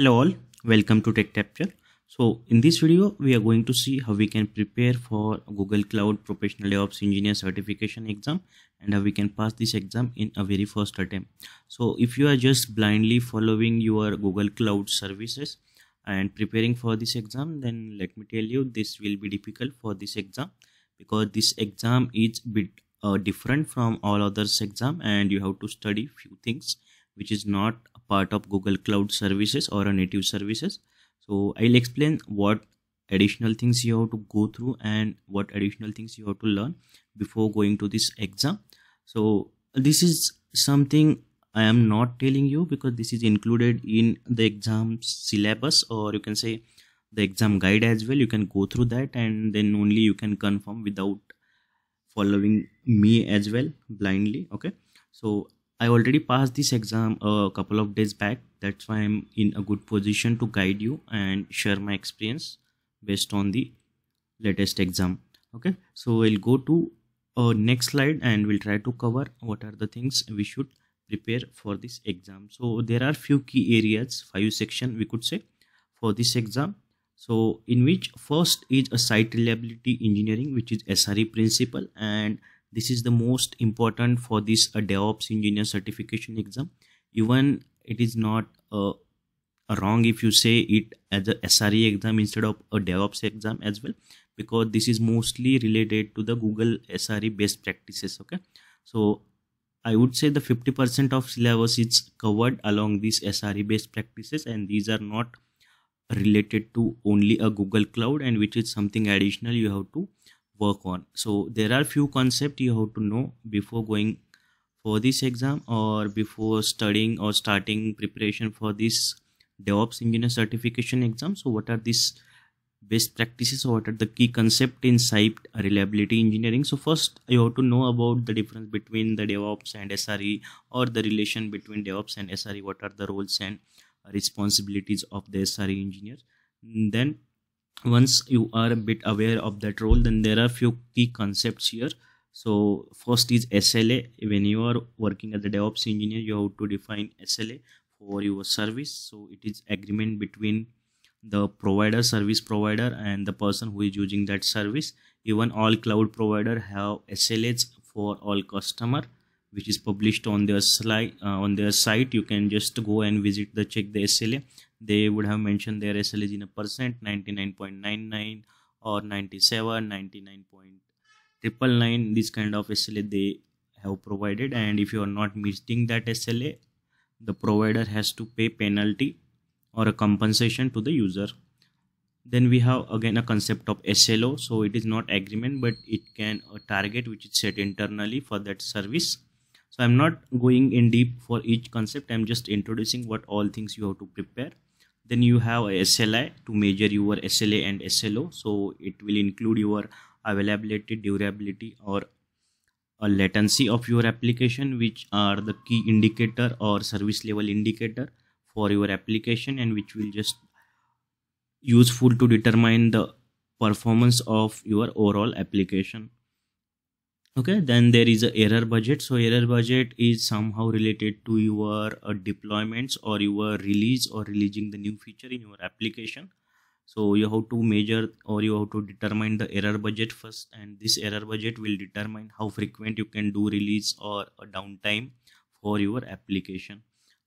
Hello all, welcome to TechTrapture. So in this video we are going to see how we can prepare for Google Cloud Professional DevOps Engineer Certification exam and how we can pass this exam in a very first attempt. So if you are just blindly following your Google Cloud services and preparing for this exam, then let me tell you this will be difficult for this exam, because this exam is a bit different from all others exam and you have to study few things which is not a part of Google Cloud services or a native services. So I'll explain what additional things you have to go through and what additional things you have to learn before going to this exam. So this is something I am not telling you because this is included in the exam syllabus, or you can say the exam guide as well. You can go through that and then only you can confirm without following me as well blindly. Okay, so I already passed this exam a couple of days back. That's why I'm in a good position to guide you and share my experience based on the latest exam. Okay, so we'll go to next slide and we'll try to cover what are the things we should prepare for this exam. So there are few key areas, 5 section we could say, for this exam. So in which first is a site reliability engineering, which is SRE principle, and this is the most important for this DevOps engineer certification exam. Even it is not wrong if you say it as a SRE exam instead of a DevOps exam as well, because this is mostly related to the Google SRE best practices. Okay, so I would say the 50% of syllabus is covered along these SRE based practices, and these are not related to only a Google Cloud, and which is something additional you have to work on. So there are few concepts you have to know before going for this exam or before studying or starting preparation for this DevOps engineer certification exam. So what are these best practices, or what are the key concept in site reliability engineering? So first you have to know about the difference between the DevOps and SRE, or the relation between DevOps and SRE. What are the roles and responsibilities of the SRE engineers? Then once you are a bit aware of that role, then there are few key concepts here. So first is SLA. When you are working as a DevOps engineer, you have to define SLA for your service. So it is agreement between the provider, service provider, and the person who is using that service. Even all cloud provider have SLAs for all customer, which is published on their slide on their site. You can just go and visit the check the SLA. They would have mentioned their SLAs in a percent, 99.99 or 97, 99.999. This kind of SLA they have provided, and if you are not meeting that SLA, the provider has to pay penalty or a compensation to the user. Then we have again a concept of SLO. So it is not agreement, but it can a target which is set internally for that service. So I'm not going in deep for each concept. I'm just introducing what all things you have to prepare. Then you have a SLI to measure your SLA and SLO. So it will include your availability, durability, or a latency of your application, which are the key indicator or service level indicator for your application, and which will just useful to determine the performance of your overall application. Okay, then there is a error budget. So error budget is somehow related to your deployments or your release or releasing the new feature in your application. So you have to measure or you have to determine the error budget first, and this error budget will determine how frequent you can do release or a downtime for your application.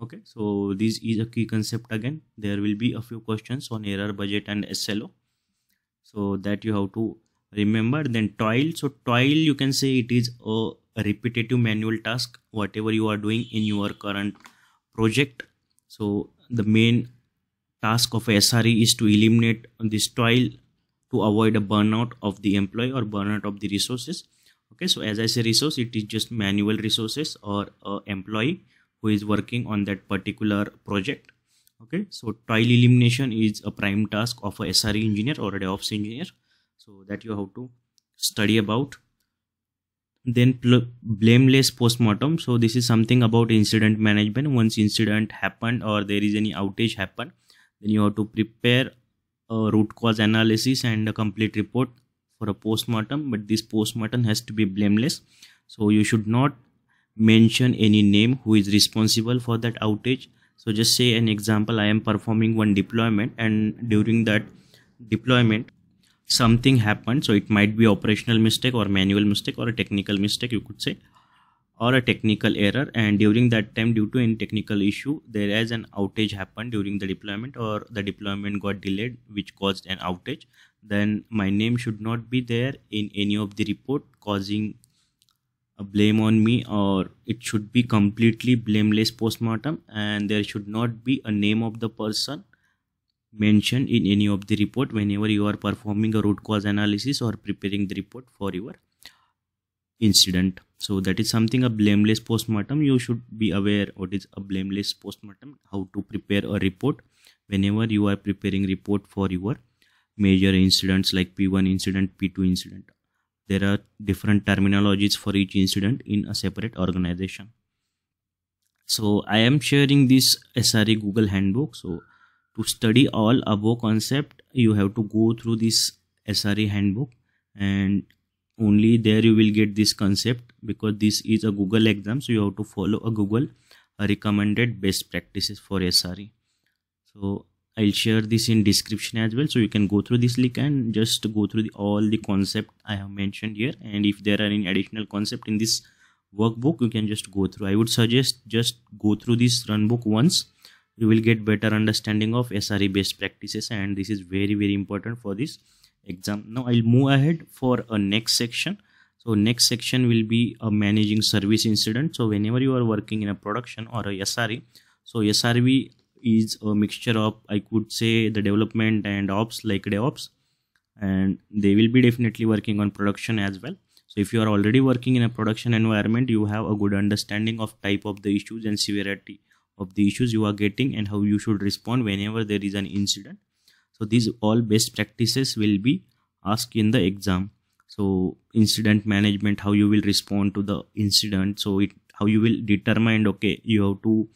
Okay, so this is a key concept. Again, there will be a few questions on error budget and SLO, so that you have to remember. Then toil. So toil, you can say it is a repetitive manual task, whatever you are doing in your current project. So the main task of SRE is to eliminate this toil to avoid a burnout of the employee or burnout of the resources. Okay, so as I say resource, it is just manual resources or employee who is working on that particular project. Okay, so toil elimination is a prime task of a SRE engineer or a DevOps engineer, so that you have to study about. Then blameless postmortem. So this is something about incident management. Once incident happened or there is any outage happened, then you have to prepare a root cause analysis and a complete report for a postmortem, but this postmortem has to be blameless. So you should not mention any name who is responsible for that outage. So just say an example, I am performing one deployment, and during that deployment something happened. So it might be operational mistake or manual mistake or a technical mistake, you could say, or a technical error. And during that time, due to any technical issue, there is an outage happened during the deployment, or the deployment got delayed which caused an outage. Then my name should not be there in any of the report causing a blame on me, or it should be completely blameless postmortem, and there should not be a name of the person mentioned in any of the report whenever you are performing a root cause analysis or preparing the report for your incident. So that is something, a blameless postmortem. You should be aware what is a blameless postmortem, how to prepare a report whenever you are preparing report for your major incidents like P1 incident, P2 incident. There are different terminologies for each incident in a separate organization. So I am sharing this SRE Google Handbook. So to study all above concept, you have to go through this SRE Handbook, and only there you will get this concept, because this is a Google exam. So you have to follow a Google recommended best practices for SRE. So I'll share this in description as well, so you can go through this link and just go through all the concept I have mentioned here. And if there are any additional concept in this workbook, you can just go through. I would suggest just go through this runbook once. You will get better understanding of SRE best practices, and this is very, very important for this exam. Now I'll move ahead for a next section. So next section will be a managing service incident. So whenever you are working in a production or a SRE, so SRE is a mixture of, I could say, the development and ops like DevOps, and they will be definitely working on production as well. So if you are already working in a production environment, you have a good understanding of type of the issues and severity of the issues you are getting and how you should respond whenever there is an incident. So these all best practices will be asked in the exam. So incident management, how you will respond to the incident. So how you will determine, okay, you have to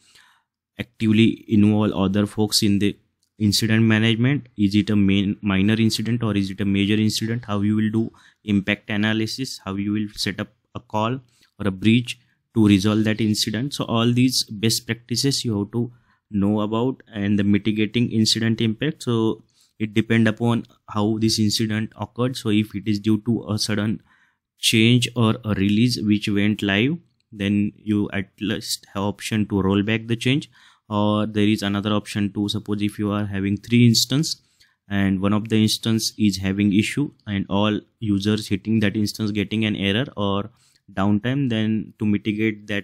actively involve other folks in the incident management. Is it a minor incident or is it a major incident? How you will do impact analysis, how you will set up a call or a breach to resolve that incident. So all these best practices you have to know about, and the mitigating incident impact. So it depends upon how this incident occurred. So if it is due to a sudden change or a release which went live, then you at least have option to roll back the change. Or there is another option to, suppose if you are having 3 instance and one of the instance is having issue and all users hitting that instance getting an error or downtime, then to mitigate that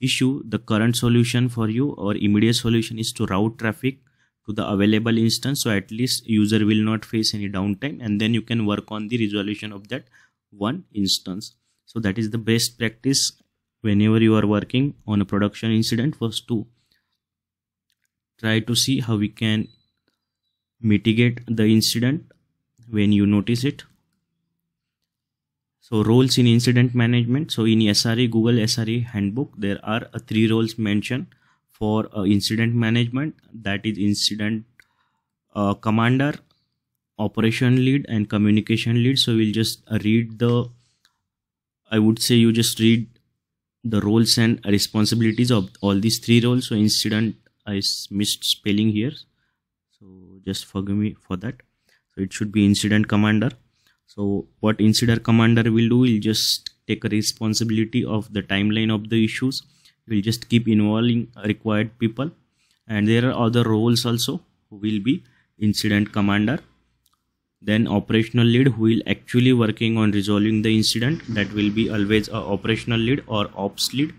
issue, the current solution for you or immediate solution is to route traffic to the available instance, so at least user will not face any downtime, and then you can work on the resolution of that one instance. So that is the best practice whenever you are working on a production incident. First, to try to see how we can mitigate the incident when you notice it. So roles in incident management. So in SRE Google SRE Handbook, there are 3 roles mentioned for incident management, that is incident commander, operation lead, and communication lead. So we'll just read the, I would say you just read the roles and responsibilities of all these 3 roles. So incident, I missed spelling here, so just forgive me for that. So it should be incident commander. So what incident commander will do, will just take a responsibility of the timeline of the issues. Will just keep involving required people, and there are other roles also who will be incident commander. Then operational lead, who will actually working on resolving the incident, that will be always a operational lead or ops lead.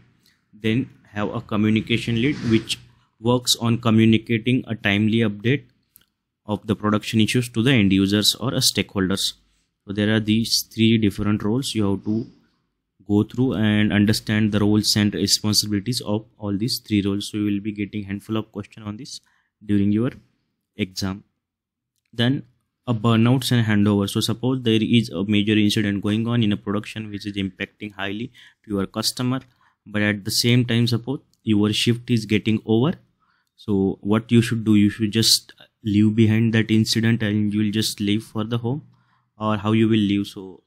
Then have a communication lead, which works on communicating a timely update of the production issues to the end users or stakeholders. So there are these 3 different roles you have to go through and understand the roles and responsibilities of all these 3 roles. So you will be getting handful of questions on this during your exam. Then a burnouts and handover. So suppose there is a major incident going on in a production which is impacting highly to your customer, but at the same time, suppose your shift is getting over. So what you should do, you should just leave behind that incident and you will just leave for the home, or how you will leave. So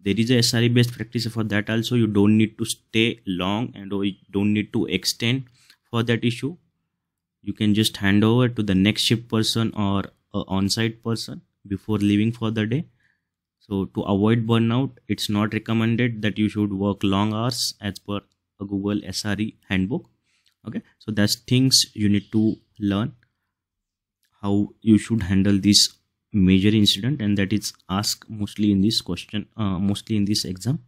there is a SRE best practice for that also. You don't need to stay long and you don't need to extend for that issue. you can just hand over to the next shift person or a on-site person before leaving for the day. So to avoid burnout, it's not recommended that you should work long hours as per a Google SRE handbook. Okay, so that's things you need to learn, how you should handle this major incident, and that is asked mostly in this question, mostly in this exam.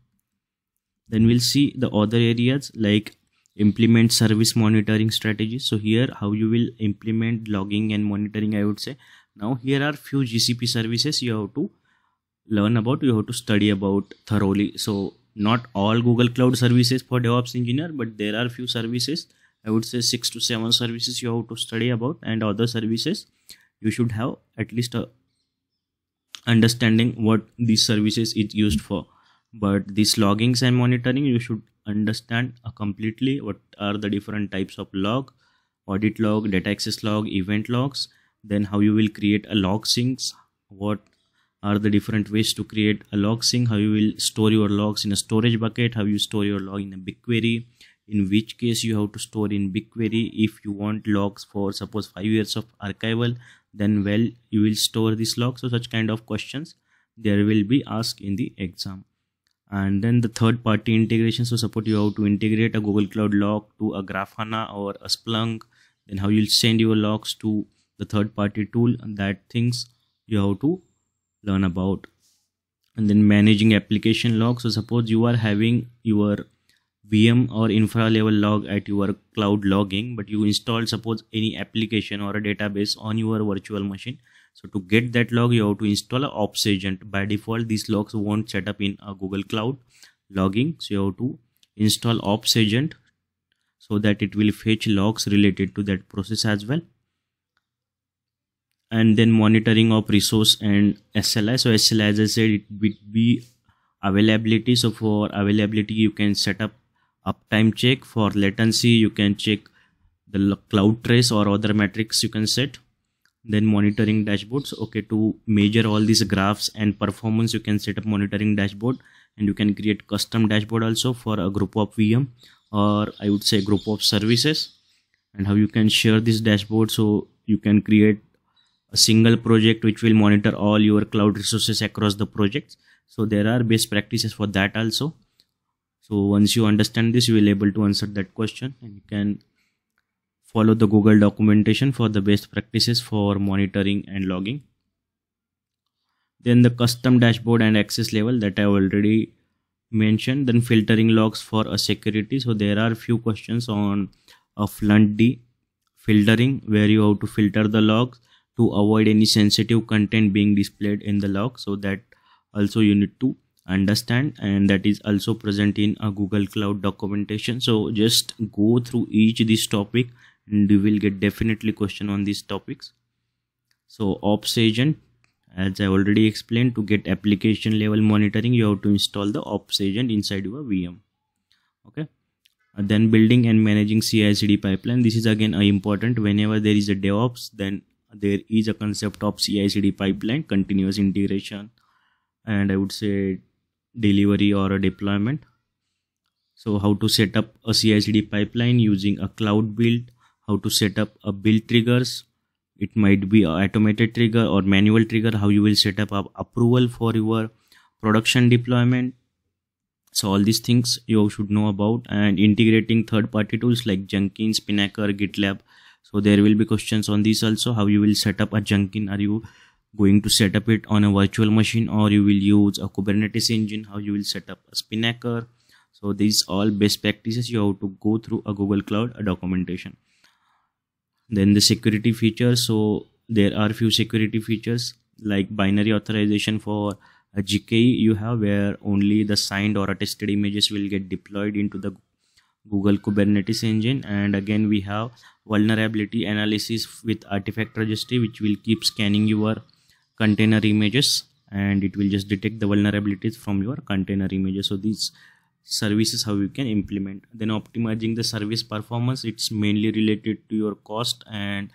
Then we'll see the other areas like implement service monitoring strategies. So here how you will implement logging and monitoring, I would say. Now here are few GCP services you have to learn about, you have to study about thoroughly. So not all Google Cloud services for DevOps engineer, but there are few services, I would say 6 to 7 services you have to study about, and other services you should have at least a understanding what these services is used for. But these loggings and monitoring, you should understand completely what are the different types of log, audit log, data access log, event logs, then how you will create a log syncs, what are the different ways to create a log sync, how you will store your logs in a storage bucket, how you store your log in a BigQuery, in which case you have to store in BigQuery. If you want logs for suppose 5 years of archival, then well you will store this log. So such kind of questions there will be asked in the exam. And then the third party integration, so suppose you have to integrate a Google Cloud log to a Grafana or a Splunk, then how you'll send your logs to the third party tool, and that things you have to learn about. And then managing application logs, so suppose you are having your VM or infra level log at your cloud logging, but you install suppose any application or a database on your virtual machine. So to get that log, you have to install an ops agent. By default, these logs won't set up in a Google Cloud logging. So you have to install ops agent so that it will fetch logs related to that process as well. And then monitoring of resource and SLI. So SLI, as I said, it would be availability. So for availability, you can set up uptime check. For latency, you can check the cloud trace or other metrics you can set. Then monitoring dashboards, okay, to measure all these graphs and performance, you can set up monitoring dashboard, and you can create custom dashboard also for a group of VM or I would say group of services, and how you can share this dashboard. So you can create a single project which will monitor all your cloud resources across the projects. So there are best practices for that also. So once you understand this, you will be able to answer that question, and you can follow the Google documentation for the best practices for monitoring and logging. Then the custom dashboard and access level that I already mentioned. Then filtering logs for a security. So there are few questions on a Fluentd filtering, where you have to filter the logs to avoid any sensitive content being displayed in the log. So that also you need to understand, and that is also present in a Google Cloud documentation. So just go through each of this topic, and you will get definitely question on these topics. So ops agent, as I already explained, to get application level monitoring, you have to install the ops agent inside your VM. Okay, and then building and managing CI/CD pipeline. This is again important. Whenever there is a DevOps, then there is a concept of CI/CD pipeline, continuous integration, and I would say delivery or a deployment. So how to set up a CI/CD pipeline using a cloud build, how to set up a build triggers, it might be an automated trigger or manual trigger, how you will set up approval for your production deployment. So all these things you should know about, and integrating third party tools like Jenkins, Spinnaker, GitLab. So there will be questions on these also, how you will set up a Jenkins, are you going to set up it on a virtual machine or you will use a Kubernetes engine, how you will set up a Spinnaker. So these all best practices you have to go through a Google Cloud documentation. Then the security features, so there are few security features like binary authorization for a GKE you have, where only the signed or attested images will get deployed into the Google Kubernetes engine. And again we have vulnerability analysis with artifact registry, which will keep scanning your container images, and it will just detect the vulnerabilities from your container images. So these services, how you can implement. Then optimizing the service performance, it's mainly related to your cost and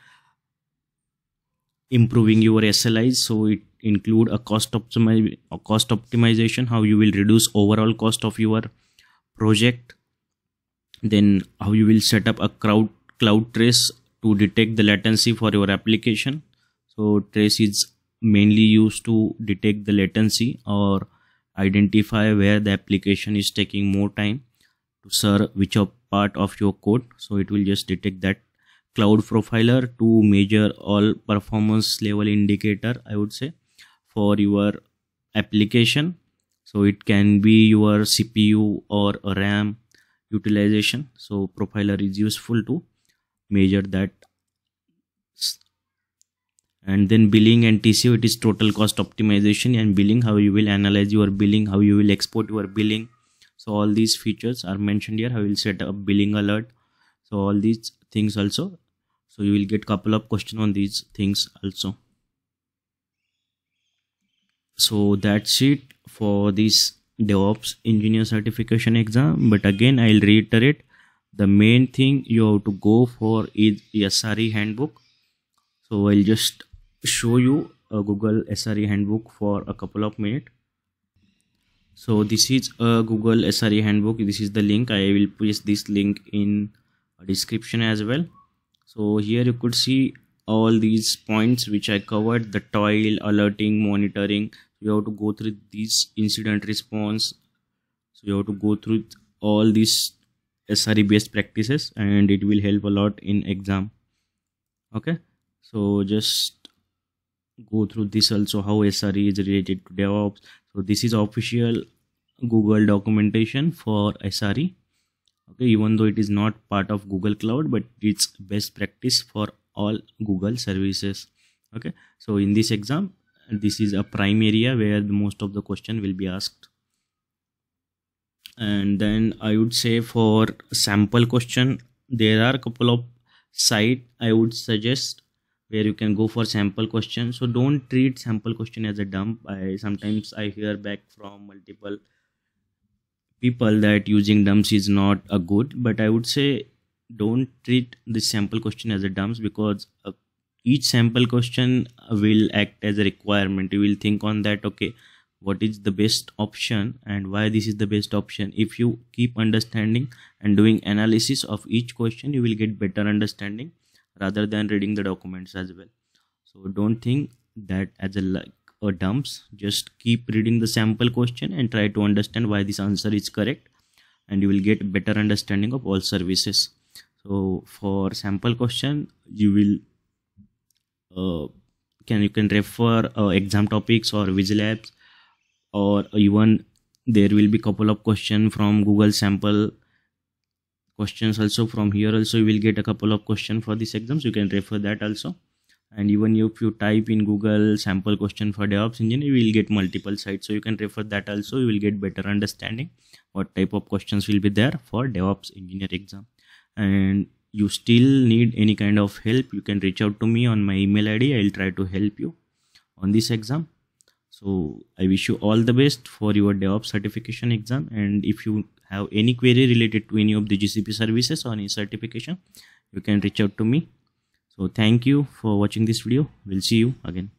improving your SLIs. So it include a cost optimization, how you will reduce overall cost of your project. Then how you will set up a cloud trace to detect the latency for your application. So trace is mainly used to detect the latency or identify where the application is taking more time to serve which part of your code. So it will just detect that. Cloud profiler to measure all performance level indicator, I would say, for your application. So it can be your CPU or RAM utilization. So profiler is useful to measure that. And then billing and TCO, it is total cost optimization and billing, how you will analyze your billing, how you will export your billing. So all these features are mentioned here. I will set up billing alert. So all these things also. So you will get couple of questions on these things also. So that's it for this DevOps engineer certification exam. But again, I'll reiterate, the main thing you have to go for is SRE handbook. So I'll just show you a Google SRE handbook for a couple of minutes. So this is a Google SRE handbook. This is the link. I will paste this link in description as well. So here you could see all these points which I covered: the toil, alerting, monitoring. You have to go through these, incident response. So you have to go through all these SRE based practices, and it will help a lot in exam. Okay, so just go through this also, how SRE is related to DevOps. So this is official Google documentation for SRE. Okay, even though it is not part of Google Cloud, but it's best practice for all Google services. Okay, so in this exam, this is a prime area where most of the question will be asked. And then I would say for sample question, there are a couple of sites I would suggest where you can go for sample question. So don't treat sample question as a dump. Sometimes I hear back from multiple people that using dumps is not a good, but I would say don't treat the sample question as a dumps, because each sample question will act as a requirement. You will think on that, okay, what is the best option and why this is the best option. If you keep understanding and doing analysis of each question, you will get better understanding rather than reading the documents as well. So don't think that as a dumps. Just keep reading the sample question and try to understand why this answer is correct, and you will get better understanding of all services. So for sample question, you will you can refer exam topics or visual apps, or even there will be couple of questions from Google sample questions also. From here also you will get a couple of questions for these exams. You can refer that also. And even if you type in Google sample question for DevOps engineer, you will get multiple sites. So you can refer that also. You will get better understanding what type of questions will be there for DevOps engineer exam. And you still need any kind of help, you can reach out to me on my email ID. I will try to help you on this exam. So I wish you all the best for your DevOps certification exam. And if you have any query related to any of the GCP services or any certification, you can reach out to me. So thank you for watching this video. We'll see you again.